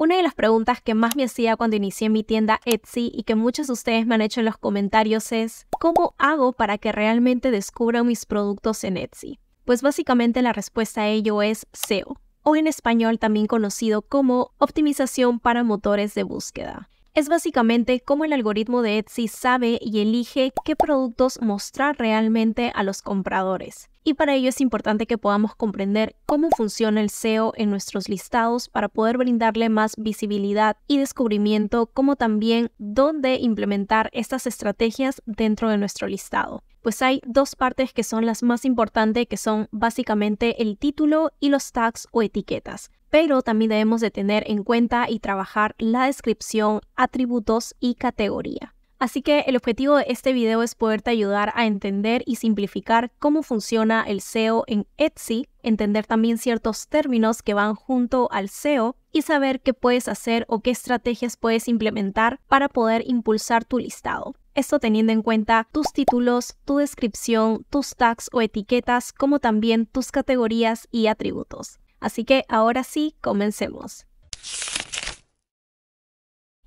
Una de las preguntas que más me hacía cuando inicié mi tienda Etsy y que muchos de ustedes me han hecho en los comentarios es ¿cómo hago para que realmente descubran mis productos en Etsy? Pues básicamente la respuesta a ello es SEO, o en español también conocido como optimización para motores de búsqueda. Es básicamente cómo el algoritmo de Etsy sabe y elige qué productos mostrar realmente a los compradores. Y para ello es importante que podamos comprender cómo funciona el SEO en nuestros listados para poder brindarle más visibilidad y descubrimiento, como también dónde implementar estas estrategias dentro de nuestro listado. Pues hay dos partes que son las más importantes, que son básicamente el título y los tags o etiquetas. Pero también debemos de tener en cuenta y trabajar la descripción, atributos y categoría. Así que el objetivo de este video es poderte ayudar a entender y simplificar cómo funciona el SEO en Etsy, entender también ciertos términos que van junto al SEO y saber qué puedes hacer o qué estrategias puedes implementar para poder impulsar tu listado. Esto teniendo en cuenta tus títulos, tu descripción, tus tags o etiquetas, como también tus categorías y atributos. Así que ahora sí, comencemos.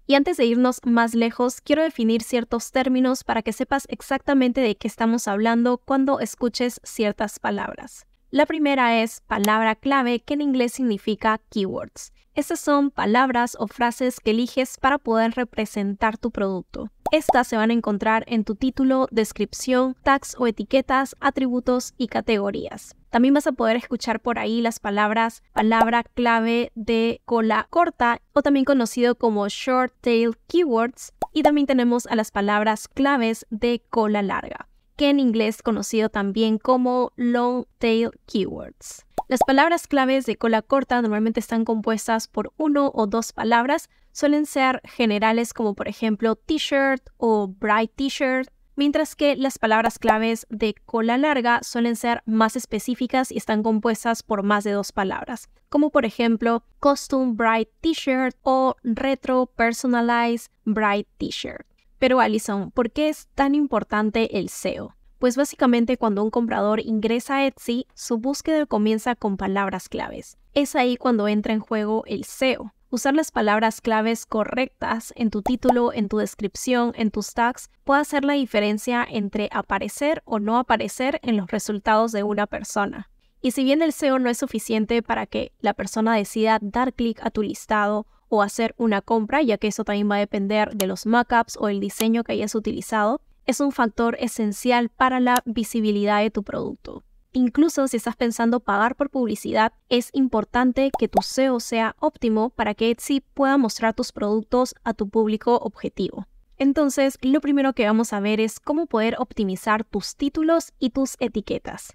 Y antes de irnos más lejos, quiero definir ciertos términos para que sepas exactamente de qué estamos hablando cuando escuches ciertas palabras. La primera es palabra clave, que en inglés significa keywords. Estas son palabras o frases que eliges para poder representar tu producto. Estas se van a encontrar en tu título, descripción, tags o etiquetas, atributos y categorías. También vas a poder escuchar por ahí las palabras palabra clave de cola corta o también conocido como short tail keywords, y también tenemos a las palabras claves de cola larga, que en inglés conocido también como long tail keywords. Las palabras claves de cola corta normalmente están compuestas por 1 o 2 palabras, suelen ser generales como por ejemplo t-shirt o bright t-shirt. Mientras que las palabras claves de cola larga suelen ser más específicas y están compuestas por más de 2 palabras, como por ejemplo Costume Bright T-shirt o Retro Personalized Bright T-shirt. Pero Allison, ¿por qué es tan importante el SEO? Pues básicamente cuando un comprador ingresa a Etsy, su búsqueda comienza con palabras claves. Es ahí cuando entra en juego el SEO. Usar las palabras claves correctas en tu título, en tu descripción, en tus tags, puede hacer la diferencia entre aparecer o no aparecer en los resultados de una persona. Y si bien el SEO no es suficiente para que la persona decida dar clic a tu listado o hacer una compra, ya que eso también va a depender de los mockups o el diseño que hayas utilizado, es un factor esencial para la visibilidad de tu producto. Incluso si estás pensando pagar por publicidad, es importante que tu SEO sea óptimo para que Etsy pueda mostrar tus productos a tu público objetivo. Entonces, lo primero que vamos a ver es cómo poder optimizar tus títulos y tus etiquetas.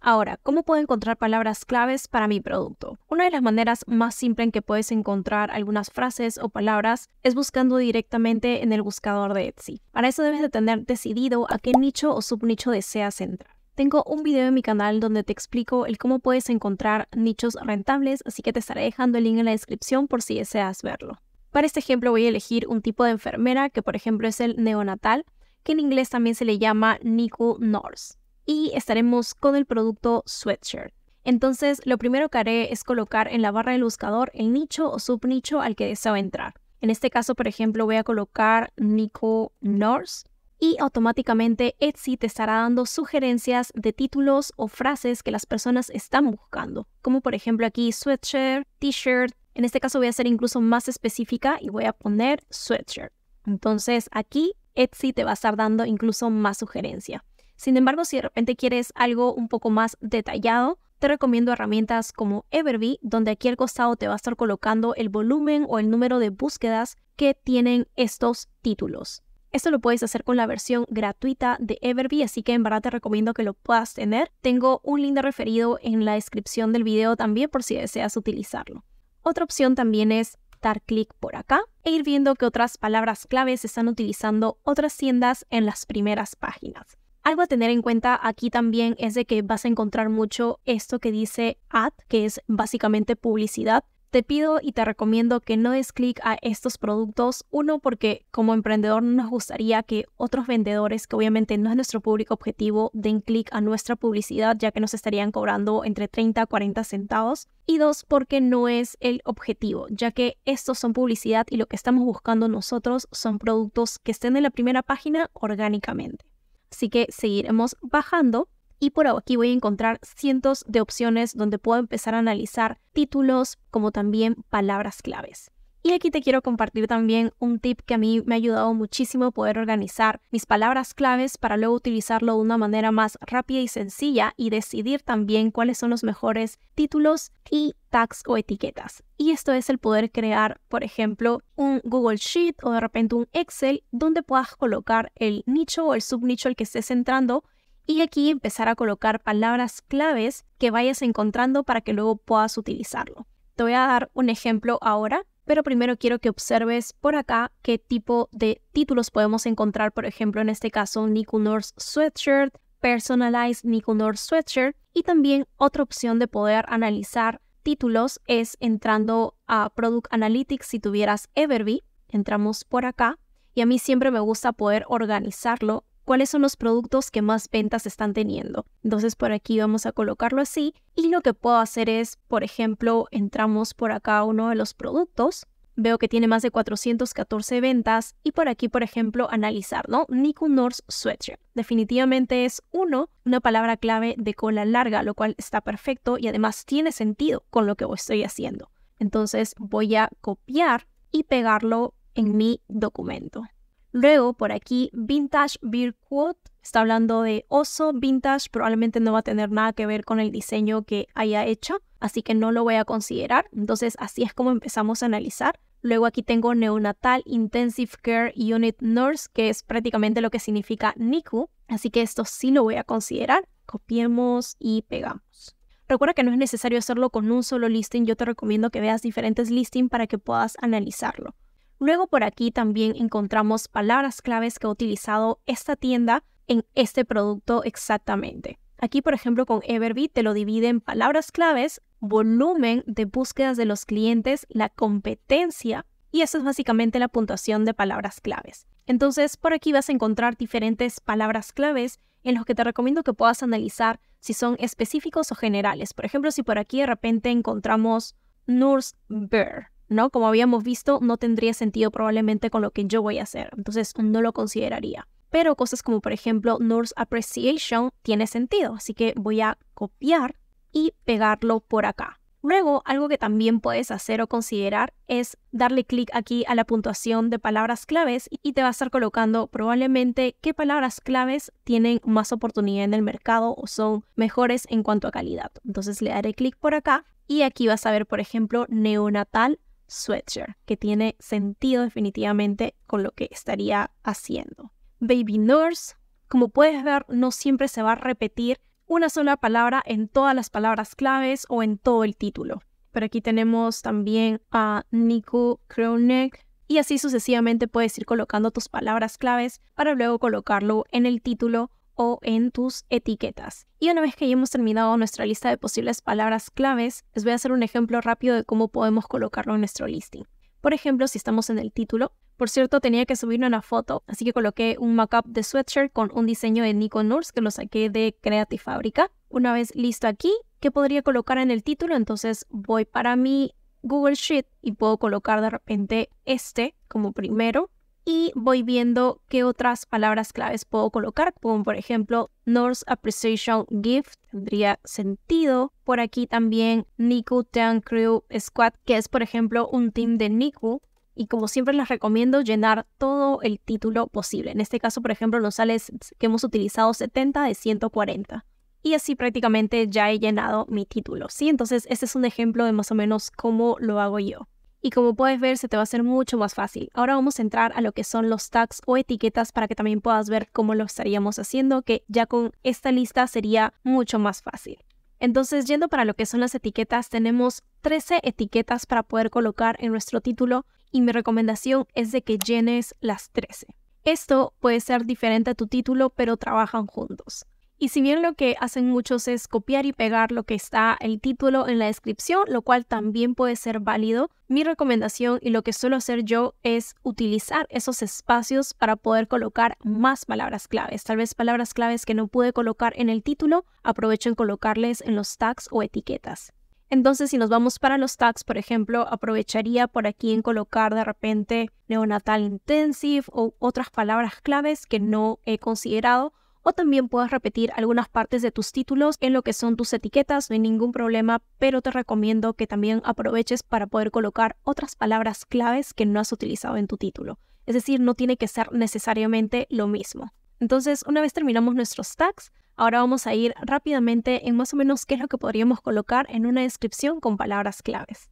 Ahora, ¿cómo puedo encontrar palabras claves para mi producto? Una de las maneras más simples en que puedes encontrar algunas frases o palabras es buscando directamente en el buscador de Etsy. Para eso debes de tener decidido a qué nicho o subnicho deseas entrar. Tengo un video en mi canal donde te explico el cómo puedes encontrar nichos rentables, así que te estaré dejando el link en la descripción por si deseas verlo. Para este ejemplo voy a elegir un tipo de enfermera que por ejemplo es el neonatal, que en inglés también se le llama NICU nurse. Y estaremos con el producto sweatshirt. Entonces, lo primero que haré es colocar en la barra del buscador el nicho o subnicho al que deseo entrar. En este caso, por ejemplo, voy a colocar NICU Nurse y automáticamente Etsy te estará dando sugerencias de títulos o frases que las personas están buscando, como por ejemplo aquí sweatshirt, t-shirt. En este caso voy a ser incluso más específica y voy a poner sweatshirt. Entonces, aquí Etsy te va a estar dando incluso más sugerencia. Sin embargo, si de repente quieres algo un poco más detallado, te recomiendo herramientas como Everbee, donde aquí al costado te va a estar colocando el volumen o el número de búsquedas que tienen estos títulos. Esto lo puedes hacer con la versión gratuita de Everbee, así que en verdad te recomiendo que lo puedas tener. Tengo un link de referido en la descripción del video también por si deseas utilizarlo. Otra opción también es dar clic por acá e ir viendo qué otras palabras claves están utilizando otras tiendas en las primeras páginas. Algo a tener en cuenta aquí también es de que vas a encontrar mucho esto que dice ad, que es básicamente publicidad, Te pido y te recomiendo que no des clic a estos productos. Uno, porque como emprendedor no nos gustaría que otros vendedores, que obviamente no es nuestro público objetivo, den clic a nuestra publicidad, ya que nos estarían cobrando entre 30 a 40 centavos. Y dos, porque no es el objetivo, ya que estos son publicidad y lo que estamos buscando nosotros son productos que estén en la primera página orgánicamente. Así que seguiremos bajando. Y por aquí voy a encontrar cientos de opciones donde puedo empezar a analizar títulos como también palabras claves. Y aquí te quiero compartir también un tip que a mí me ha ayudado muchísimo poder organizar mis palabras claves para luego utilizarlo de una manera más rápida y sencilla y decidir también cuáles son los mejores títulos y tags o etiquetas. Y esto es el poder crear, por ejemplo, un Google Sheet o de repente un Excel donde puedas colocar el nicho o el subnicho al que estés entrando. Y aquí empezar a colocar palabras claves que vayas encontrando para que luego puedas utilizarlo. Te voy a dar un ejemplo ahora, pero primero quiero que observes por acá qué tipo de títulos podemos encontrar. Por ejemplo, en este caso, NICU Nurse Sweatshirt, Personalized NICU Nurse Sweatshirt. Y también otra opción de poder analizar títulos es entrando a Product Analytics. Si tuvieras Everbee, entramos por acá. Y a mí siempre me gusta poder organizarlo. ¿Cuáles son los productos que más ventas están teniendo? Entonces por aquí vamos a colocarlo así. Y lo que puedo hacer es, por ejemplo, entramos por acá a uno de los productos. Veo que tiene más de 414 ventas. Y por aquí, por ejemplo, analizar, ¿no? NICU Nurse Sweatshirt. Definitivamente es una palabra clave de cola larga, lo cual está perfecto y además tiene sentido con lo que estoy haciendo. Entonces voy a copiar y pegarlo en mi documento. Luego, por aquí, Vintage Beer Quote, está hablando de oso vintage, probablemente no va a tener nada que ver con el diseño que haya hecho, así que no lo voy a considerar. Entonces, así es como empezamos a analizar. Luego aquí tengo Neonatal Intensive Care Unit Nurse, que es prácticamente lo que significa NICU, así que esto sí lo voy a considerar. Copiemos y pegamos. Recuerda que no es necesario hacerlo con un solo listing, yo te recomiendo que veas diferentes listings para que puedas analizarlo. Luego por aquí también encontramos palabras claves que ha utilizado esta tienda en este producto exactamente. Aquí, por ejemplo, con Everbee te lo divide en palabras claves, volumen de búsquedas de los clientes, la competencia y eso es básicamente la puntuación de palabras claves. Entonces, por aquí vas a encontrar diferentes palabras claves en los que te recomiendo que puedas analizar si son específicos o generales. Por ejemplo, si por aquí de repente encontramos Nurse Bear, ¿no? Como habíamos visto, no tendría sentido probablemente con lo que yo voy a hacer. Entonces, no lo consideraría. Pero cosas como, por ejemplo, Nurse Appreciation tiene sentido. Así que voy a copiar y pegarlo por acá. Luego, algo que también puedes hacer o considerar es darle clic aquí a la puntuación de palabras claves y te va a estar colocando probablemente qué palabras claves tienen más oportunidad en el mercado o son mejores en cuanto a calidad. Entonces, le daré clic por acá y aquí vas a ver, por ejemplo, Neonatal Sweatshirt, que tiene sentido definitivamente con lo que estaría haciendo. Baby Nurse, como puedes ver, no siempre se va a repetir una sola palabra en todas las palabras claves o en todo el título. Pero aquí tenemos también a NICU Crewneck y así sucesivamente puedes ir colocando tus palabras claves para luego colocarlo en el título o en tus etiquetas. Y una vez que ya hemos terminado nuestra lista de posibles palabras claves, les voy a hacer un ejemplo rápido de cómo podemos colocarlo en nuestro listing. Por ejemplo, si estamos en el título. Por cierto, tenía que subir una foto, así que coloqué un mockup de sweatshirt con un diseño de NICU Nurse que lo saqué de Creative Fabrica. Una vez listo aquí, ¿qué podría colocar en el título? Entonces voy para mi Google Sheet y puedo colocar de repente este como primero. Y voy viendo qué otras palabras claves puedo colocar, como por ejemplo, Nurse Appreciation Gift, tendría sentido. Por aquí también NICU Team Crew Squad, que es por ejemplo un team de NICU. Y como siempre les recomiendo llenar todo el título posible. En este caso, por ejemplo, nos sale que hemos utilizado 70 de 140. Y así prácticamente ya he llenado mi título, ¿sí? Entonces, este es un ejemplo de más o menos cómo lo hago yo. Y como puedes ver, se te va a hacer mucho más fácil. Ahora vamos a entrar a lo que son los tags o etiquetas para que también puedas ver cómo lo estaríamos haciendo, que ya con esta lista sería mucho más fácil. Entonces, yendo para lo que son las etiquetas, tenemos 13 etiquetas para poder colocar en nuestro título y mi recomendación es de que llenes las 13. Esto puede ser diferente a tu título, pero trabajan juntos. Y si bien lo que hacen muchos es copiar y pegar lo que está el título en la descripción, lo cual también puede ser válido, mi recomendación y lo que suelo hacer yo es utilizar esos espacios para poder colocar más palabras claves. Tal vez palabras claves que no pude colocar en el título, aprovecho en colocarles en los tags o etiquetas. Entonces, si nos vamos para los tags, por ejemplo, aprovecharía por aquí en colocar de repente neonatal intensive o otras palabras claves que no he considerado. O también puedes repetir algunas partes de tus títulos en lo que son tus etiquetas, no hay ningún problema, pero te recomiendo que también aproveches para poder colocar otras palabras claves que no has utilizado en tu título. Es decir, no tiene que ser necesariamente lo mismo. Entonces, una vez terminamos nuestros tags, ahora vamos a ir rápidamente en más o menos qué es lo que podríamos colocar en una descripción con palabras claves.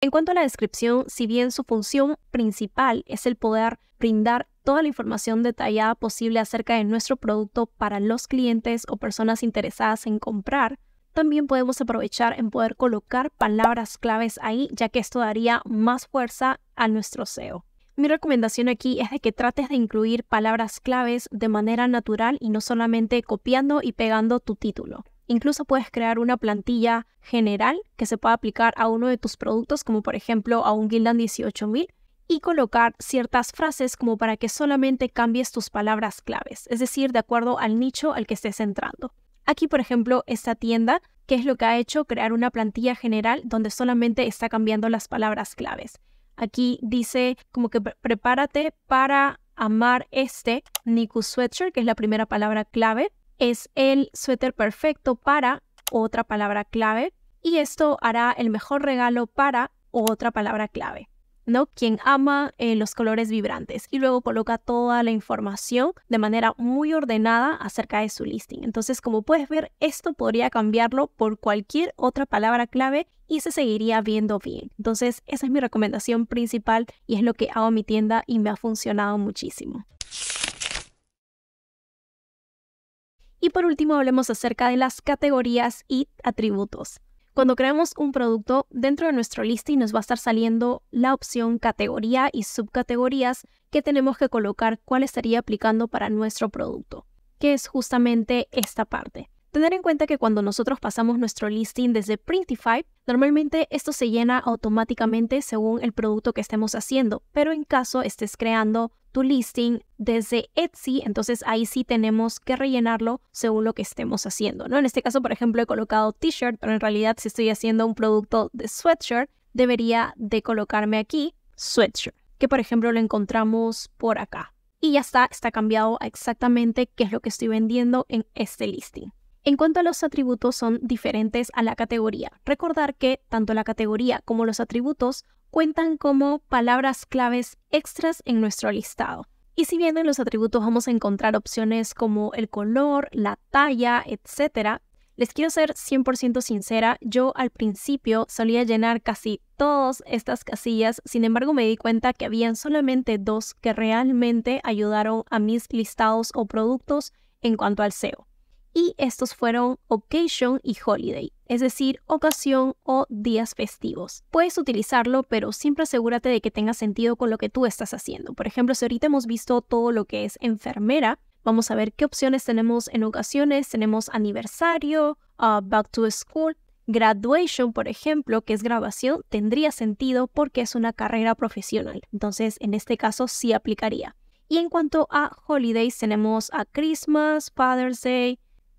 En cuanto a la descripción, si bien su función principal es el poder brindar toda la información detallada posible acerca de nuestro producto para los clientes o personas interesadas en comprar, también podemos aprovechar en poder colocar palabras claves ahí, ya que esto daría más fuerza a nuestro SEO. Mi recomendación aquí es de que trates de incluir palabras claves de manera natural y no solamente copiando y pegando tu título. Incluso puedes crear una plantilla general que se pueda aplicar a uno de tus productos, como por ejemplo a un Gildan 18000, y colocar ciertas frases como para que solamente cambies tus palabras claves, es decir, de acuerdo al nicho al que estés entrando. Aquí, por ejemplo, esta tienda, ¿qué es lo que ha hecho? Crear una plantilla general donde solamente está cambiando las palabras claves. Aquí dice como que prepárate para amar este NICU sweatshirt, que es la primera palabra clave. Es el suéter perfecto para otra palabra clave. Y esto hará el mejor regalo para otra palabra clave, ¿no? Quien ama los colores vibrantes. Y luego coloca toda la información de manera muy ordenada acerca de su listing. Entonces, como puedes ver, esto podría cambiarlo por cualquier otra palabra clave y se seguiría viendo bien. Entonces, esa es mi recomendación principal y es lo que hago en mi tienda y me ha funcionado muchísimo. Y por último, hablemos acerca de las categorías y atributos. Cuando creamos un producto, dentro de nuestro listing nos va a estar saliendo la opción categoría y subcategorías que tenemos que colocar cuál estaría aplicando para nuestro producto, que es justamente esta parte. Tener en cuenta que cuando nosotros pasamos nuestro listing desde Printify, normalmente esto se llena automáticamente según el producto que estemos haciendo, pero en caso estés creando tu listing desde Etsy, entonces ahí sí tenemos que rellenarlo según lo que estemos haciendo, ¿no? En este caso, por ejemplo, he colocado t-shirt, pero en realidad si estoy haciendo un producto de sweatshirt, debería de colocarme aquí sweatshirt, que por ejemplo lo encontramos por acá. Y ya está cambiado a exactamente qué es lo que estoy vendiendo en este listing. En cuanto a los atributos, son diferentes a la categoría. Recordar que tanto la categoría como los atributos cuentan como palabras claves extras en nuestro listado. Y si bien en los atributos vamos a encontrar opciones como el color, la talla, etc., les quiero ser 100% sincera, yo al principio solía llenar casi todas estas casillas, sin embargo me di cuenta que habían solamente dos que realmente ayudaron a mis listados o productos en cuanto al SEO. Y estos fueron Occasion y Holiday, es decir, ocasión o días festivos. Puedes utilizarlo, pero siempre asegúrate de que tenga sentido con lo que tú estás haciendo. Por ejemplo, si ahorita hemos visto todo lo que es enfermera, vamos a ver qué opciones tenemos en ocasiones. Tenemos aniversario, back to school, graduation, por ejemplo, que es graduación, tendría sentido porque es una carrera profesional. Entonces, en este caso sí aplicaría. Y en cuanto a holidays, tenemos a Christmas, Father's Day.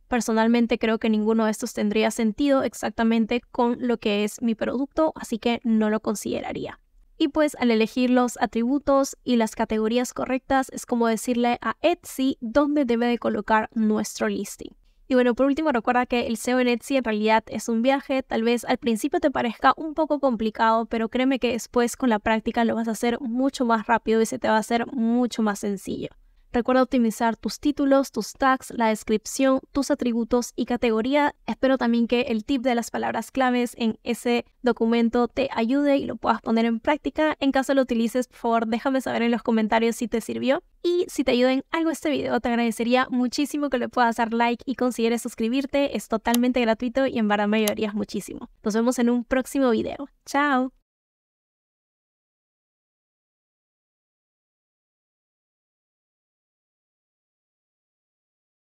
Personalmente creo que ninguno de estos tendría sentido exactamente con lo que es mi producto, así que no lo consideraría. Y pues al elegir los atributos y las categorías correctas es como decirle a Etsy dónde debe de colocar nuestro listing. Y bueno, por último, recuerda que el SEO en Etsy en realidad es un viaje. Tal vez al principio te parezca un poco complicado, pero créeme que después con la práctica lo vas a hacer mucho más rápido y se te va a hacer mucho más sencillo. Recuerda optimizar tus títulos, tus tags, la descripción, tus atributos y categoría. Espero también que el tip de las palabras claves en ese documento te ayude y lo puedas poner en práctica. En caso lo utilices, por favor, déjame saber en los comentarios si te sirvió. Y si te ayuda en algo este video, te agradecería muchísimo que le puedas dar like y consideres suscribirte. Es totalmente gratuito y en verdad me ayudarías muchísimo. Nos vemos en un próximo video. ¡Chao!